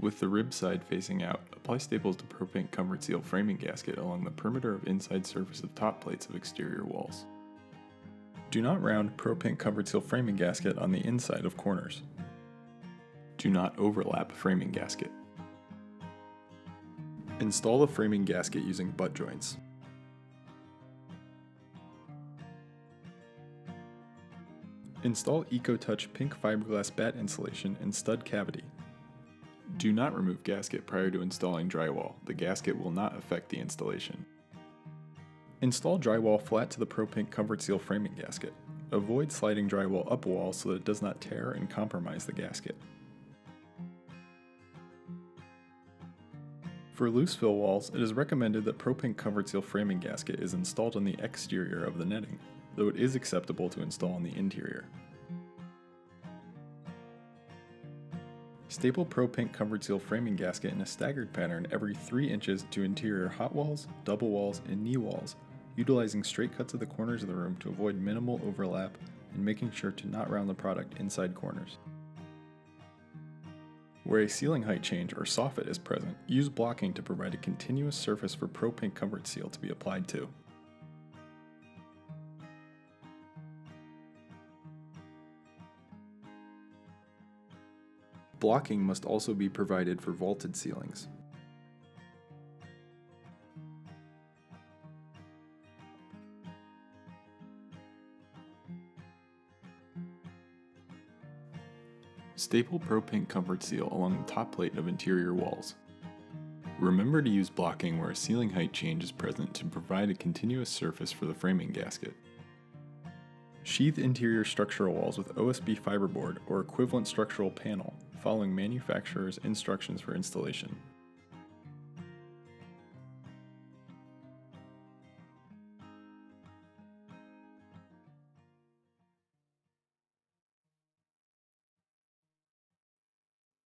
With the rib side facing out, apply staples to ProPink Comfort Seal framing gasket along the perimeter of inside surface of top plates of exterior walls. Do not round ProPink Comfort Seal framing gasket on the inside of corners. Do not overlap framing gasket. Install the framing gasket using butt joints. Install EcoTouch pink fiberglass bat insulation and stud cavity. Do not remove gasket prior to installing drywall. The gasket will not affect the installation. Install drywall flat to the ProPink Comfort Seal framing gasket. Avoid sliding drywall up wall so that it does not tear and compromise the gasket. For loose fill walls, it is recommended that ProPink Comfort Seal framing gasket is installed on the exterior of the netting, though it is acceptable to install on the interior. Staple ProPink Comfort Seal framing gasket in a staggered pattern every 3 inches to interior hot walls, double walls, and knee walls, utilizing straight cuts of the corners of the room to avoid minimal overlap and making sure to not round the product inside corners. Where a ceiling height change or soffit is present, use blocking to provide a continuous surface for ProPink Comfort Seal to be applied to. Blocking must also be provided for vaulted ceilings. Staple ProPink Comfort Seal along the top plate of interior walls. Remember to use blocking where a ceiling height change is present to provide a continuous surface for the framing gasket. Sheathe interior structural walls with OSB fiberboard or equivalent structural panel, following manufacturer's instructions for installation.